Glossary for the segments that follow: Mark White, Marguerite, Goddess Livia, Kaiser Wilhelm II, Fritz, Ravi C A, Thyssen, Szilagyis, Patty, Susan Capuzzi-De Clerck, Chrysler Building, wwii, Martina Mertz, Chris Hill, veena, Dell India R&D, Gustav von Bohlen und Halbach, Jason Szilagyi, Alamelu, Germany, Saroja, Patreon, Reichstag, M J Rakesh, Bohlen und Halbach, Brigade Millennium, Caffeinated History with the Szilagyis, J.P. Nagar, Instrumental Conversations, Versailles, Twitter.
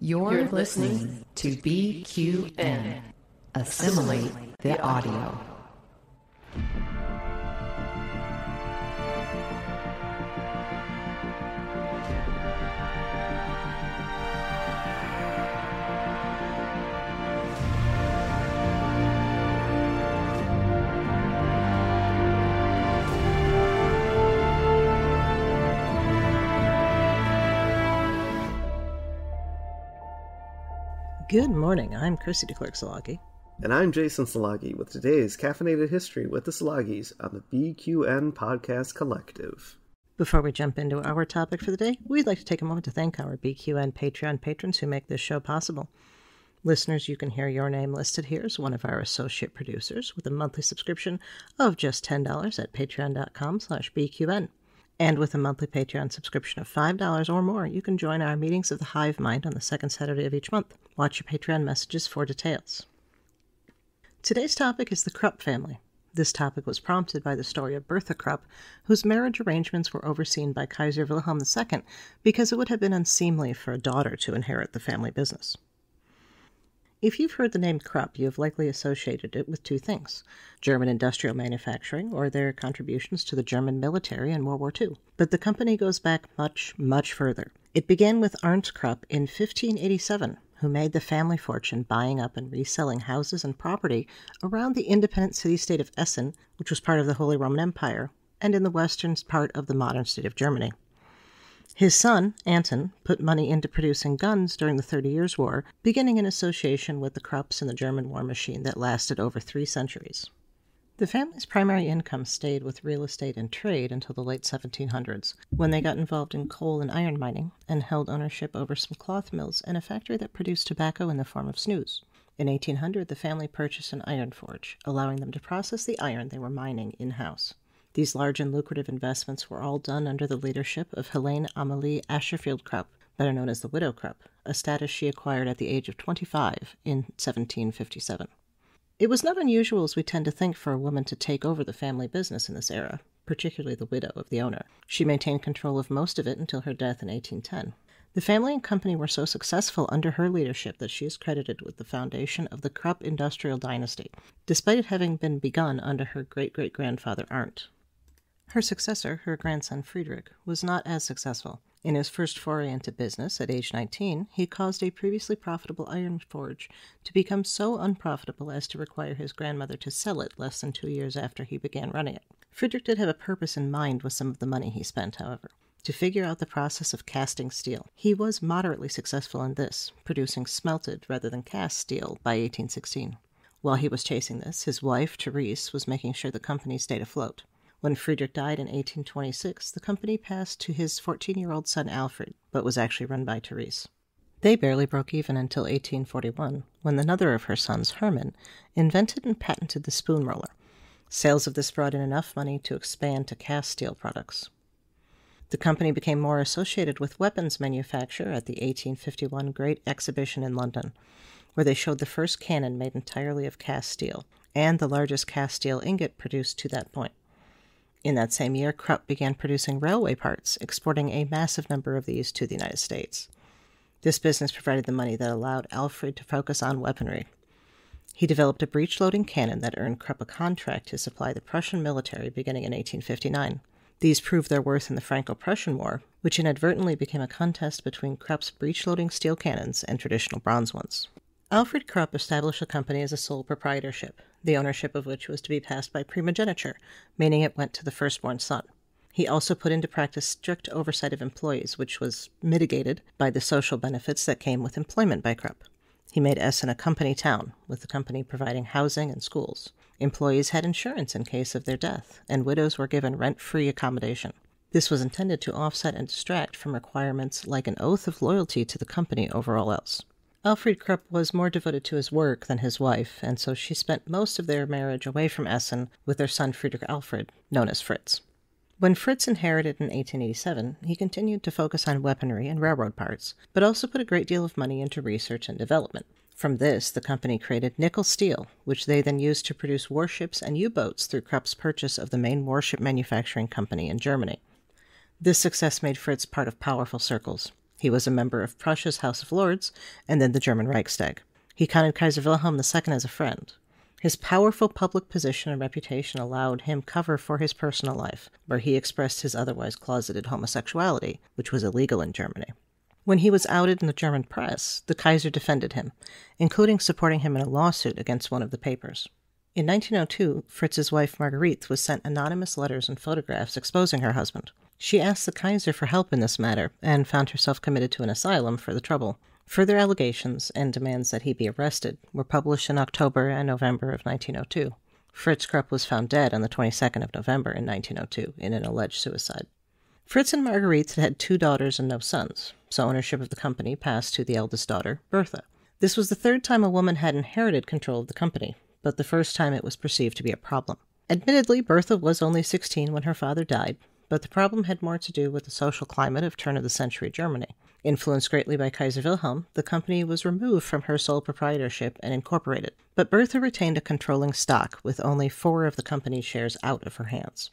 You're listening to BQN. Assimilate the audio. Good morning, I'm Chrissie DeClerck-Szilagyi. And I'm Jason Szilagyi with today's Caffeinated History with the Szilagyis on the BQN Podcast Collective. Before we jump into our topic for the day, we'd like to take a moment to thank our BQN Patreon patrons who make this show possible. Listeners, you can hear your name listed here as one of our associate producers with a monthly subscription of just $10 at patreon.com/BQN. And with a monthly Patreon subscription of $5 or more, you can join our meetings of the Hive Mind on the second Saturday of each month. Watch your Patreon messages for details. Today's topic is the Krupp family. This topic was prompted by the story of Bertha Krupp, whose marriage arrangements were overseen by Kaiser Wilhelm II because it would have been unseemly for a daughter to inherit the family business. If you've heard the name Krupp, you have likely associated it with two things: German industrial manufacturing or their contributions to the German military in World War II. But the company goes back much, much further. It began with Arndt Krupp in 1587, who made the family fortune buying up and reselling houses and property around the independent city-state of Essen, which was part of the Holy Roman Empire, and in the western part of the modern state of Germany. His son, Anton, put money into producing guns during the 30 Years' War, beginning an association with the Krupps and the German war machine that lasted over 3 centuries. The family's primary income stayed with real estate and trade until the late 1700s, when they got involved in coal and iron mining and held ownership over some cloth mills and a factory that produced tobacco in the form of snus. In 1800, the family purchased an iron forge, allowing them to process the iron they were mining in-house. These large and lucrative investments were all done under the leadership of Helene Amélie Asherfield Krupp, better known as the Widow Krupp, a status she acquired at the age of 25 in 1757. It was not unusual, as we tend to think, for a woman to take over the family business in this era, particularly the widow of the owner. She maintained control of most of it until her death in 1810. The family and company were so successful under her leadership that she is credited with the foundation of the Krupp industrial dynasty, despite it having been begun under her great-great-grandfather Arndt. Her successor, her grandson Friedrich, was not as successful. In his first foray into business, at age 19, he caused a previously profitable iron forge to become so unprofitable as to require his grandmother to sell it less than 2 years after he began running it. Friedrich did have a purpose in mind with some of the money he spent, however: to figure out the process of casting steel. He was moderately successful in this, producing smelted rather than cast steel by 1816. While he was chasing this, his wife, Therese, was making sure the company stayed afloat. When Friedrich died in 1826, the company passed to his 14-year-old son Alfred, but was actually run by Therese. They barely broke even until 1841, when another of her sons, Hermann, invented and patented the spoon roller. Sales of this brought in enough money to expand to cast steel products. The company became more associated with weapons manufacture at the 1851 Great Exhibition in London, where they showed the first cannon made entirely of cast steel, and the largest cast steel ingot produced to that point. In that same year, Krupp began producing railway parts, exporting a massive number of these to the United States. This business provided the money that allowed Alfred to focus on weaponry. He developed a breech-loading cannon that earned Krupp a contract to supply the Prussian military beginning in 1859. These proved their worth in the Franco-Prussian War, which inadvertently became a contest between Krupp's breech-loading steel cannons and traditional bronze ones. Alfred Krupp established the company as a sole proprietorship, the ownership of which was to be passed by primogeniture, meaning it went to the firstborn son. He also put into practice strict oversight of employees, which was mitigated by the social benefits that came with employment by Krupp. He made Essen a company town, with the company providing housing and schools. Employees had insurance in case of their death, and widows were given rent-free accommodation. This was intended to offset and distract from requirements like an oath of loyalty to the company over all else. Alfred Krupp was more devoted to his work than his wife, and so she spent most of their marriage away from Essen with their son Friedrich Alfred, known as Fritz. When Fritz inherited in 1887, he continued to focus on weaponry and railroad parts, but also put a great deal of money into research and development. From this, the company created nickel steel, which they then used to produce warships and U-boats through Krupp's purchase of the main warship manufacturing company in Germany. This success made Fritz part of powerful circles. He was a member of Prussia's House of Lords, and then the German Reichstag. He counted Kaiser Wilhelm II as a friend. His powerful public position and reputation allowed him cover for his personal life, where he expressed his otherwise closeted homosexuality, which was illegal in Germany. When he was outed in the German press, the Kaiser defended him, including supporting him in a lawsuit against one of the papers. In 1902, Fritz's wife Marguerite was sent anonymous letters and photographs exposing her husband. She asked the Kaiser for help in this matter, and found herself committed to an asylum for the trouble. Further allegations and demands that he be arrested were published in October and November of 1902. Fritz Krupp was found dead on the 22nd of November in 1902 in an alleged suicide. Fritz and Marguerite had two daughters and no sons, so ownership of the company passed to the eldest daughter, Bertha. This was the third time a woman had inherited control of the company, but the first time it was perceived to be a problem. Admittedly, Bertha was only 16 when her father died, but the problem had more to do with the social climate of turn-of-the-century Germany. Influenced greatly by Kaiser Wilhelm, the company was removed from her sole proprietorship and incorporated, but Bertha retained a controlling stock with only 4 of the company's shares out of her hands.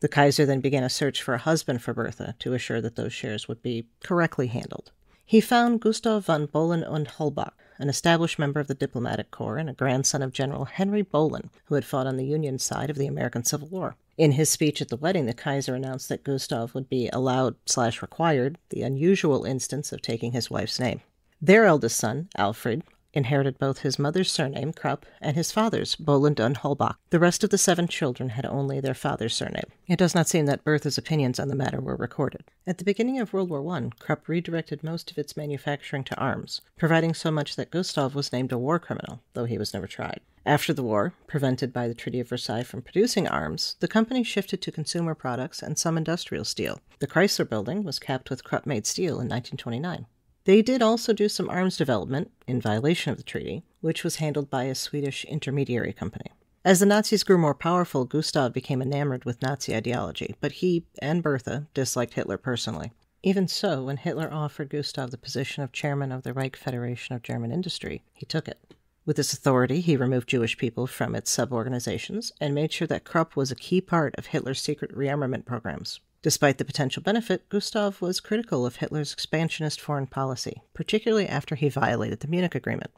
The Kaiser then began a search for a husband for Bertha to assure that those shares would be correctly handled. He found Gustav von Bohlen und Halbach, an established member of the diplomatic corps and a grandson of General Henry Bohlen, who had fought on the Union side of the American Civil War. In his speech at the wedding, the Kaiser announced that Gustav would be allowed/required the unusual instance of taking his wife's name. Their eldest son, Alfred, inherited both his mother's surname, Krupp, and his father's, Bohlen und Halbach. The rest of the 7 children had only their father's surname. It does not seem that Bertha's opinions on the matter were recorded. At the beginning of World War I, Krupp redirected most of its manufacturing to arms, providing so much that Gustav was named a war criminal, though he was never tried. After the war, prevented by the Treaty of Versailles from producing arms, the company shifted to consumer products and some industrial steel. The Chrysler Building was capped with Krupp-made steel in 1929. They did also do some arms development, in violation of the treaty, which was handled by a Swedish intermediary company. As the Nazis grew more powerful, Gustav became enamored with Nazi ideology, but he, and Bertha, disliked Hitler personally. Even so, when Hitler offered Gustav the position of chairman of the Reich Federation of German Industry, he took it. With this authority, he removed Jewish people from its sub-organizations and made sure that Krupp was a key part of Hitler's secret rearmament programs. Despite the potential benefit, Gustav was critical of Hitler's expansionist foreign policy, particularly after he violated the Munich Agreement.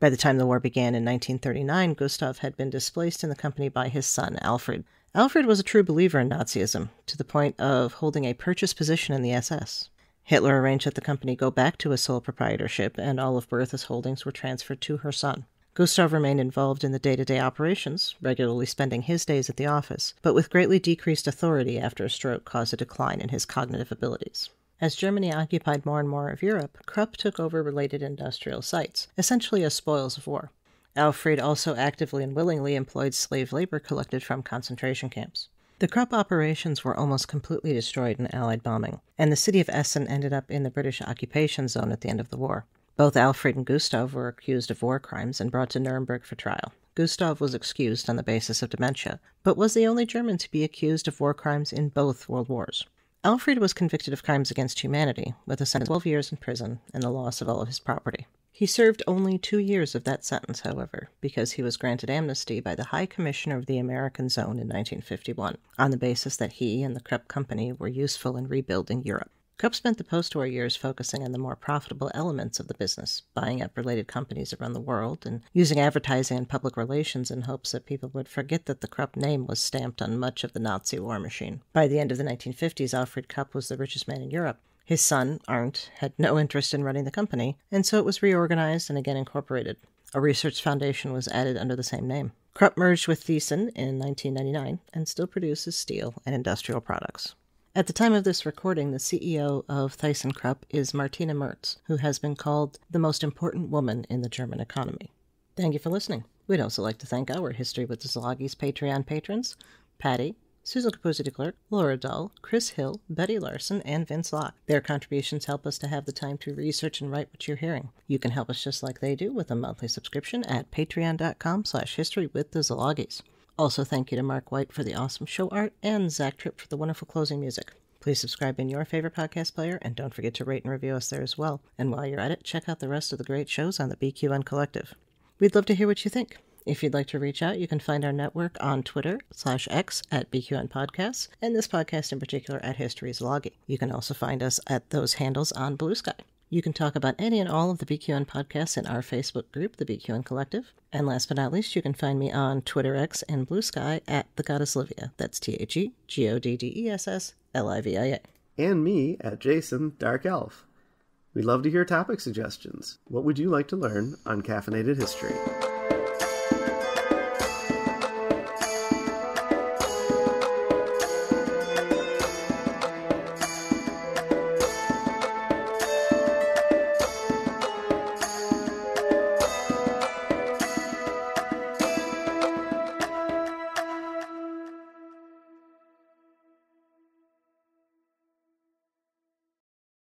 By the time the war began in 1939, Gustav had been displaced in the company by his son, Alfred. Alfred was a true believer in Nazism, to the point of holding a purchase position in the SS. Hitler arranged that the company go back to a sole proprietorship, and all of Bertha's holdings were transferred to her son. Gustav remained involved in the day-to-day operations, regularly spending his days at the office, but with greatly decreased authority after a stroke caused a decline in his cognitive abilities. As Germany occupied more and more of Europe, Krupp took over related industrial sites, essentially as spoils of war. Alfred also actively and willingly employed slave labor collected from concentration camps. The Krupp operations were almost completely destroyed in Allied bombing, and the city of Essen ended up in the British occupation zone at the end of the war. Both Alfred and Gustav were accused of war crimes and brought to Nuremberg for trial. Gustav was excused on the basis of dementia, but was the only German to be accused of war crimes in both World Wars. Alfred was convicted of crimes against humanity, with a sentence of 12 years in prison and the loss of all of his property. He served only 2 years of that sentence, however, because he was granted amnesty by the High Commissioner of the American Zone in 1951, on the basis that he and the Krupp Company were useful in rebuilding Europe. Krupp spent the post-war years focusing on the more profitable elements of the business, buying up related companies around the world and using advertising and public relations in hopes that people would forget that the Krupp name was stamped on much of the Nazi war machine. By the end of the 1950s, Alfred Krupp was the richest man in Europe. His son, Arndt, had no interest in running the company, and so it was reorganized and again incorporated. A research foundation was added under the same name. Krupp merged with Thyssen in 1999 and still produces steel and industrial products. At the time of this recording, the CEO of ThyssenKrupp is Martina Mertz, who has been called the most important woman in the German economy. Thank you for listening. We'd also like to thank our History with the Szilagyis Patreon patrons, Patty, Susan Capuzzi-De Clerck, Laura Dull, Chris Hill, Betty Larson, and Vince Locke. Their contributions help us to have the time to research and write what you're hearing. You can help us just like they do with a monthly subscription at patreon.com/historywiththeszilagyis. Also, thank you to Mark White for the awesome show art and Zach Tripp for the wonderful closing music. Please subscribe in your favorite podcast player, and don't forget to rate and review us there as well. And while you're at it, check out the rest of the great shows on the BQN Collective. We'd love to hear what you think. If you'd like to reach out, you can find our network on Twitter /X at BQN Podcasts, and this podcast in particular at History Szilagyi. You can also find us at those handles on Blue Sky. You can talk about any and all of the BQN podcasts in our Facebook group, the BQN Collective. And last but not least, you can find me on Twitter X and Blue Sky at The Goddess Livia. That's TheGoddesslivia. And me at Jason Dark Elf. We'd love to hear topic suggestions. What would you like to learn on Caffeinated History?